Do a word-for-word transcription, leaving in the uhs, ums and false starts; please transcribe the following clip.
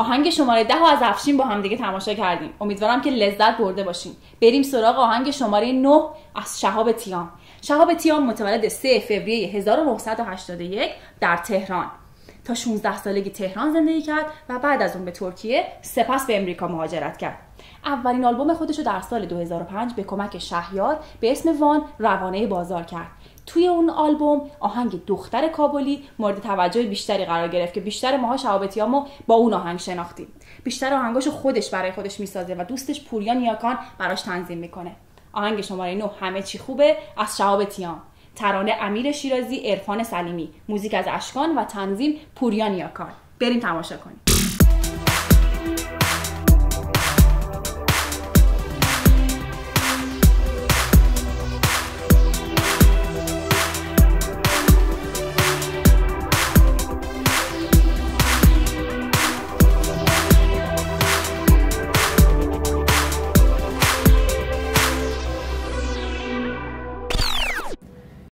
آهنگ شماره ده از افشین با هم دیگه تماشا کردیم. امیدوارم که لذت برده باشین. بریم سراغ آهنگ شماره نه از شهاب تیام. شهاب تیام متولد سوم فوریه هزار و نهصد و هشتاد و یک در تهران. تا شانزده سالگی تهران زندگی کرد و بعد از اون به ترکیه، سپس به امریکا مهاجرت کرد. اولین آلبوم خودش رو در سال دو هزار و پنج به کمک شهریار به اسم وان روانه بازار کرد. توی اون آلبوم آهنگ دختر کابولی مورد توجه بیشتری قرار گرفت که بیشتر ماها شهاب تیامو با اون آهنگ شناختیم. بیشتر آهنگاشو خودش برای خودش میسازه و دوستش پوریا نیاکان براش تنظیم میکنه. آهنگ شماره نه همه چی خوبه از شهاب تیام، ترانه امیر شیرازی، ارفان سلیمی، موزیک از اشکان و تنظیم پوریا نیاکان. بریم تماشا کنیم.